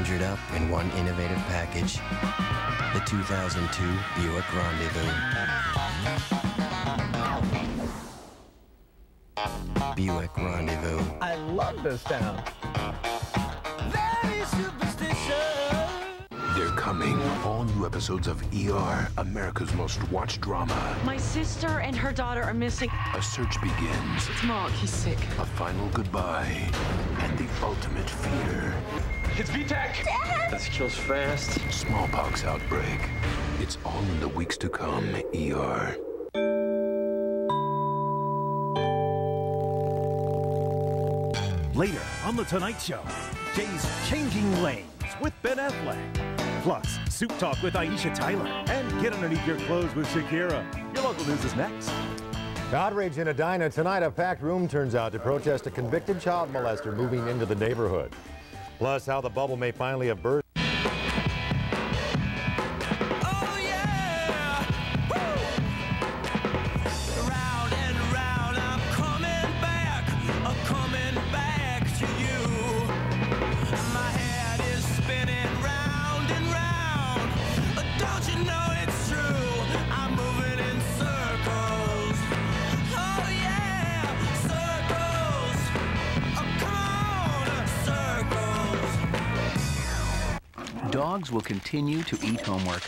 conjured up in one innovative package, the 2002 Buick Rendezvous. Buick Rendezvous. I love this town. Very superstitious. They're coming. All new episodes of ER, America's most watched drama. My sister and her daughter are missing. A search begins. It's Mark. He's sick. A final goodbye. And the ultimate fear. It's V-Tech. Dad! This kills fast. Smallpox outbreak. It's all in the weeks to come. ER. Later on The Tonight Show, Jay's Changing Lanes with Ben Affleck. Plus, Soup Talk with Aisha Tyler. And Get Underneath Your Clothes with Shakira. Your local news is next. Outrage in Edina. Tonight, a packed room turns out to protest a convicted child molester moving into the neighborhood. Plus, how the bubble may finally have burst. Dogs will continue to eat homework.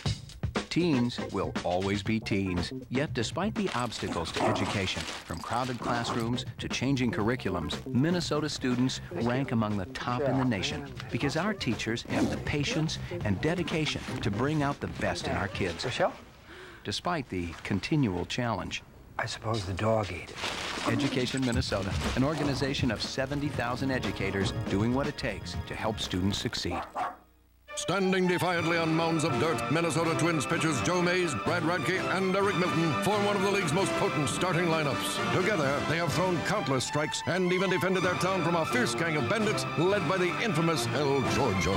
Teens will always be teens. Yet despite the obstacles to education, from crowded classrooms to changing curriculums, Minnesota students rank among the top in the nation because our teachers have the patience and dedication to bring out the best in our kids. Michelle? Despite the continual challenge. I suppose the dog ate it. Education Minnesota, an organization of 70,000 educators doing what it takes to help students succeed. Standing defiantly on mounds of dirt, Minnesota Twins pitchers Joe Mays, Brad Radke, and Eric Milton form one of the league's most potent starting lineups. Together, they have thrown countless strikes and even defended their town from a fierce gang of bandits led by the infamous El Giorgio.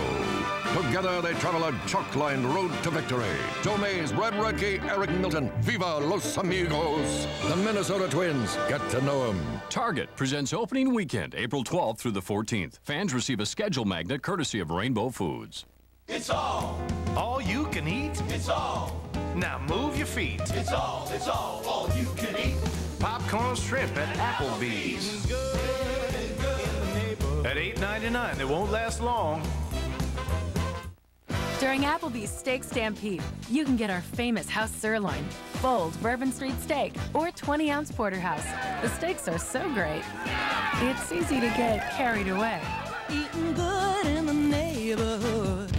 Together, they travel a chalk-lined road to victory. Joe Mays, Brad Radke, Eric Milton, Viva Los Amigos. The Minnesota Twins, get to know them. Target presents opening weekend, April 12th through the 14th. Fans receive a schedule magnet courtesy of Rainbow Foods. It's all you can eat. It's all. Now move your feet. It's all you can eat. Popcorn shrimp at Applebee's. Good. At $8.99, it won't last long. During Applebee's Steak Stampede, you can get our famous house sirloin, bold Bourbon Street steak, or 20-ounce porterhouse. The steaks are so great, it's easy to get carried away. Eating good in the neighborhood.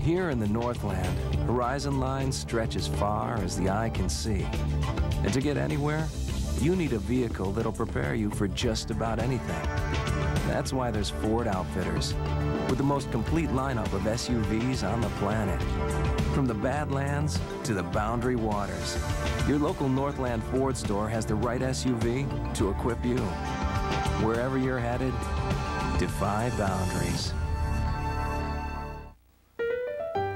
Here in the Northland, Horizon Line stretches far as the eye can see. And to get anywhere, you need a vehicle that'll prepare you for just about anything. That's why there's Ford Outfitters, with the most complete lineup of SUVs on the planet. From the Badlands to the Boundary Waters, your local Northland Ford store has the right SUV to equip you. Wherever you're headed, defy boundaries.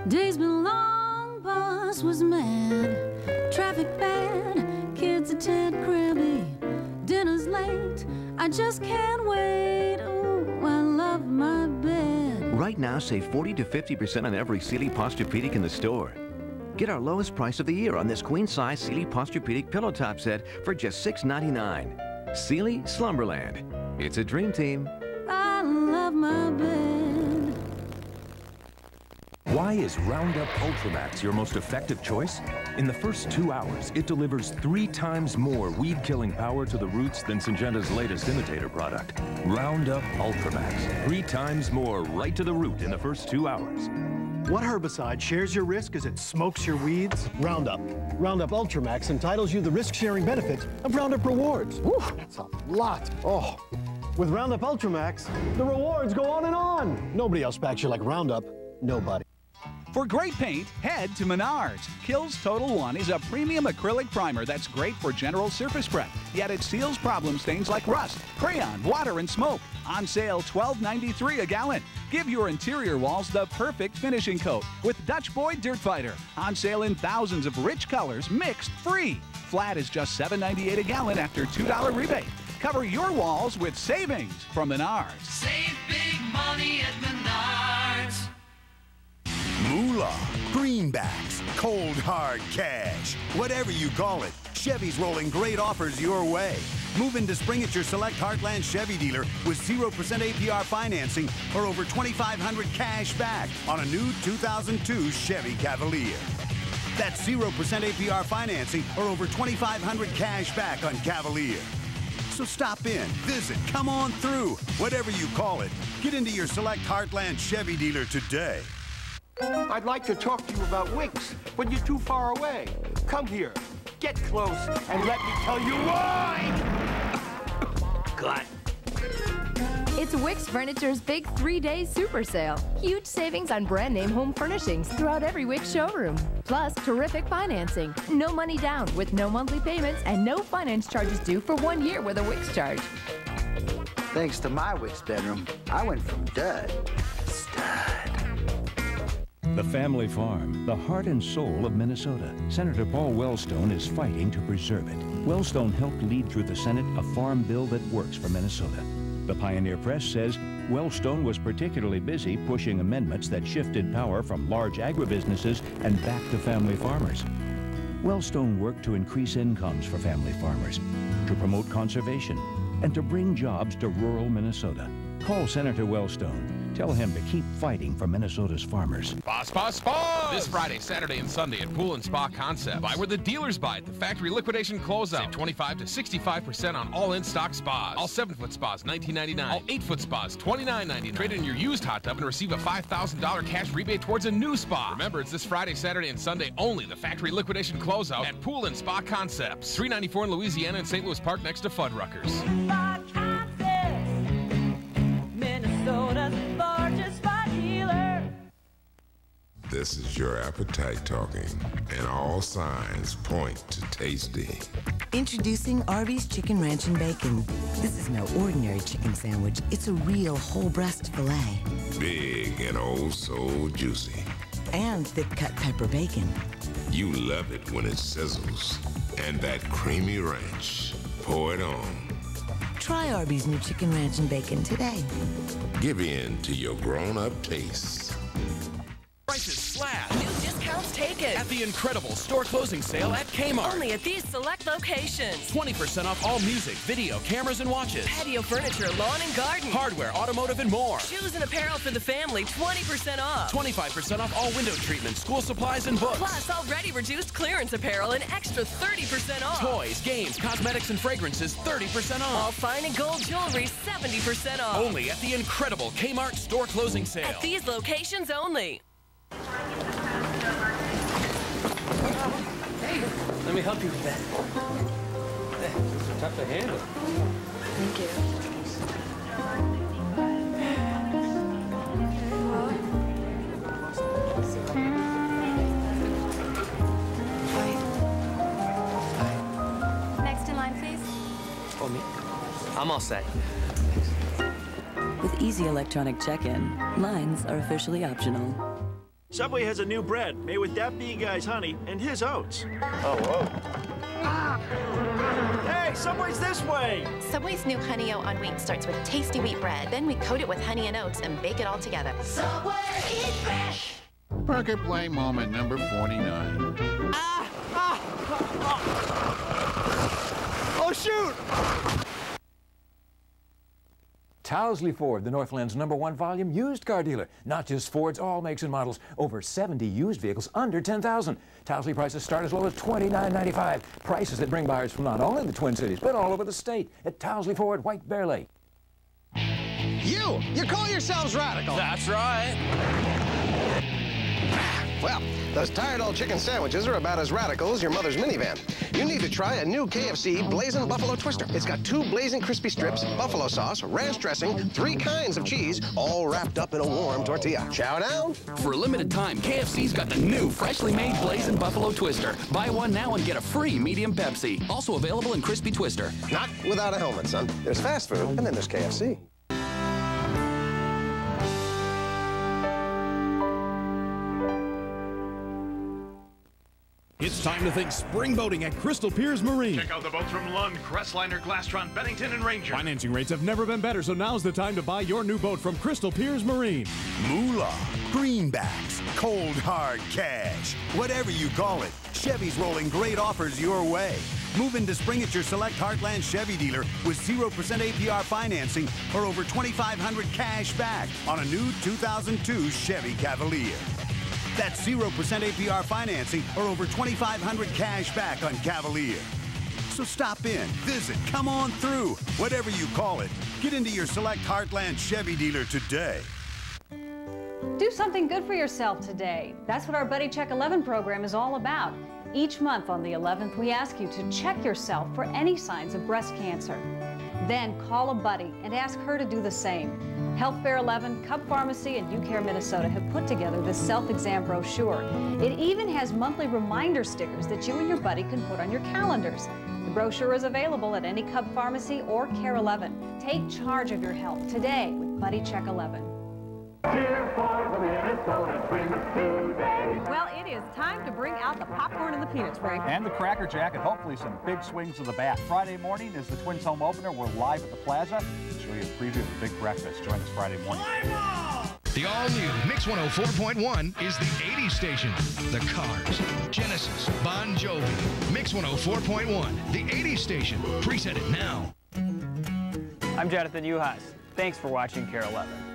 Days been long, boss was mad. Traffic bad, kids are tad crabby. Dinner's late, I just can't wait. Ooh, I love my bed. Right now, save 40 to 50% on every Sealy Posturepedic in the store. Get our lowest price of the year on this queen-size Sealy Posturepedic pillow top set for just $6.99. Sealy Slumberland. It's a dream team. I love my bed. Why is Roundup Ultramax your most effective choice? In the first 2 hours, it delivers 3 times more weed-killing power to the roots than Syngenta's latest imitator product. Roundup Ultramax. 3 times more right to the root in the first 2 hours. What herbicide shares your risk as it smokes your weeds? Roundup. Roundup Ultramax entitles you the risk-sharing benefit of Roundup Rewards. Woo, that's a lot. Oh. With Roundup Ultramax, the rewards go on and on. Nobody else backs you like Roundup. Nobody. For great paint, head to Menards. Kills Total One is a premium acrylic primer that's great for general surface prep, yet it seals problem stains like rust, crayon, water, and smoke. On sale, $12.93 a gallon. Give your interior walls the perfect finishing coat with Dutch Boy Dirt Fighter. On sale in thousands of rich colors, mixed free. Flat is just $7.98 a gallon after $2 rebate. Cover your walls with savings from Menards. Save big money at Menards. moolah, greenbacks, cold hard cash. Whatever you call it, Chevy's rolling great offers your way. Move into spring at your select Heartland Chevy dealer with 0% APR financing or over $2,500 cash back on a new 2002 Chevy Cavalier. That's 0% APR financing or over $2,500 cash back on Cavalier. So stop in, visit, come on through, whatever you call it. Get into your select Heartland Chevy dealer today. I'd like to talk to you about Wix, but you're too far away. Come here, get close, and let me tell you why! God. It's Wix Furniture's big three-day super sale. Huge savings on brand-name home furnishings throughout every Wix showroom. Plus, terrific financing. No money down with no monthly payments and no finance charges due for 1 year with a Wix charge. Thanks to my Wix bedroom, I went from dud to stud. The family farm, the heart and soul of Minnesota. Senator Paul Wellstone is fighting to preserve it. Wellstone helped lead through the Senate a farm bill that works for Minnesota. The Pioneer Press says Wellstone was particularly busy pushing amendments that shifted power from large agribusinesses and back to family farmers. Wellstone worked to increase incomes for family farmers, to promote conservation, and to bring jobs to rural Minnesota. Call Senator Wellstone. Tell him to keep fighting for Minnesota's farmers. Boss, boss, boss! This Friday, Saturday, and Sunday at Pool and Spa Concepts. Buy where the dealers buy at the factory liquidation closeout. Save 25 to 65% on all in-stock spas. All 7-foot spas, $19.99. All 8-foot spas, $29.99. Trade in your used hot tub and receive a $5,000 cash rebate towards a new spa. Remember, it's this Friday, Saturday, and Sunday only. The factory liquidation closeout at Pool and Spa Concepts. 394 in Louisiana and St. Louis Park next to Fuddruckers. Spa Concepts, Minnesota's. This is your appetite talking, and all signs point to tasty. Introducing Arby's Chicken Ranch and Bacon. This is no ordinary chicken sandwich. It's a real whole breast filet. Big and oh so juicy. And thick-cut pepper bacon. You love it when it sizzles. And that creamy ranch. Pour it on. Try Arby's new Chicken Ranch and Bacon today. Give in to your grown-up taste. Prices slash. New discounts taken. At the incredible store closing sale at Kmart. Only at these select locations. 20% off all music, video, cameras, and watches. Patio furniture, lawn and garden. Hardware, automotive, and more. Shoes and apparel for the family, 20% off. 25% off all window treatments, school supplies, and books. Plus, already reduced clearance apparel, an extra 30% off. Toys, games, cosmetics, and fragrances, 30% off. All fine and gold jewelry, 70% off. Only at the incredible Kmart store closing sale. At these locations only. Hey, let me help you with that. This is tough to handle. Thank you. Hi. Next in line, please. Oh, me. I'm all set. With easy electronic check-in, lines are officially optional. Subway has a new bread made with that bee guy's honey and his oats. Oh, whoa. Hey, Subway's this way! Subway's new Honey-O on Wheat starts with tasty wheat bread. Then we coat it with honey and oats and bake it all together. Subway, eat fresh! Parker Play moment number 49. Oh, shoot! Towsley Ford, the Northland's #1 volume used car dealer. Not just Fords, all makes and models. Over 70 used vehicles under $10,000. Towsley prices start as low as $29.95. Prices that bring buyers from not only the Twin Cities, but all over the state. At Towsley Ford, White Bear Lake. You call yourselves radical. That's right. Well, those tired old chicken sandwiches are about as radical as your mother's minivan. You need to try a new KFC Blazing Buffalo Twister. It's got 2 blazing crispy strips, buffalo sauce, ranch dressing, 3 kinds of cheese, all wrapped up in a warm tortilla. Chow down! For a limited time, KFC's got the new, freshly made Blazing Buffalo Twister. Buy one now and get a free medium Pepsi. Also available in crispy Twister. Not without a helmet, son. There's fast food, and then there's KFC. It's time to think spring boating at Crystal Piers Marine. Check out the boats from Lund, Crestliner, Glastron, Bennington, and Ranger. Financing rates have never been better, so now's the time to buy your new boat from Crystal Piers Marine. Moolah, greenbacks, cold hard cash, whatever you call it, Chevy's rolling great offers your way. Move into spring at your select Heartland Chevy dealer with 0% APR financing or over $2,500 cash back on a new 2002 Chevy Cavalier. That's 0% APR financing or over $2,500 cash back on Cavalier. So stop in, visit, come on through, whatever you call it. Get into your select Heartland Chevy dealer today. Do something good for yourself today. That's what our Buddy Check 11 program is all about. Each month on the 11th, we ask you to check yourself for any signs of breast cancer. Then call a buddy and ask her to do the same. Health Fair 11, Cub Pharmacy, and KARE Minnesota have put together this self-exam brochure. It even has monthly reminder stickers that you and your buddy can put on your calendars. The brochure is available at any Cub Pharmacy or KARE 11. Take charge of your health today with Buddy Check 11. Cheer for the Minnesota Twins today. Well, it is time to bring out the popcorn and the peanuts, Frank. And the Cracker Jack, and hopefully some big swings of the bat. Friday morning is the Twins home opener. We're live at the Plaza. We'll show you a preview of the Big Breakfast. Join us Friday morning. The all-new Mix 104.1 is the 80s station. The Cars, Genesis, Bon Jovi. Mix 104.1, the 80s station. Preset it now. I'm Jonathan Uhas. Thanks for watching KARE 11.